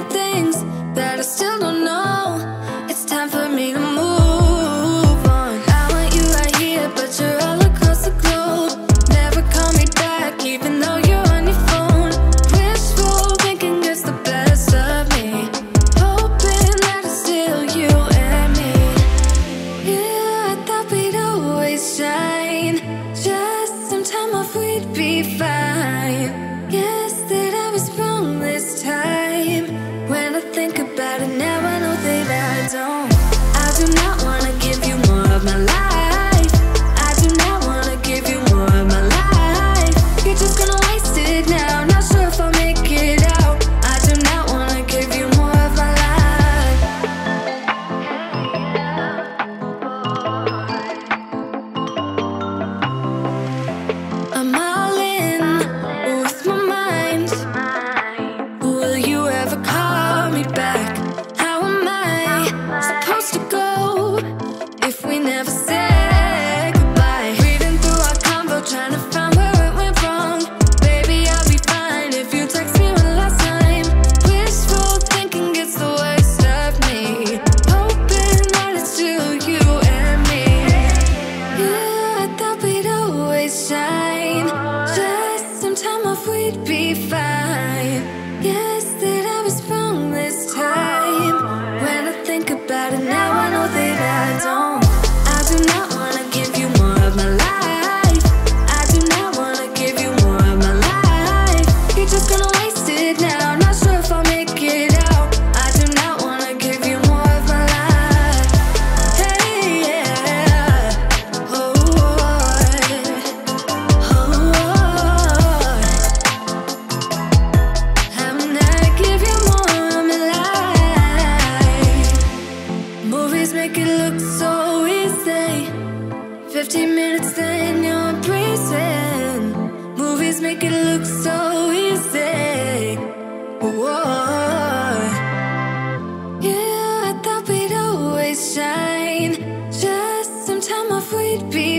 many things that I still don't know. It's time for me to move on. I want you right here, but you're all across the globe. Never call me back, even though you're on your phone. Wishful thinking gets the best of me, hoping that it's still you and me. Yeah, I thought we'd always shine. Just some time off, we'd be fine. We'd be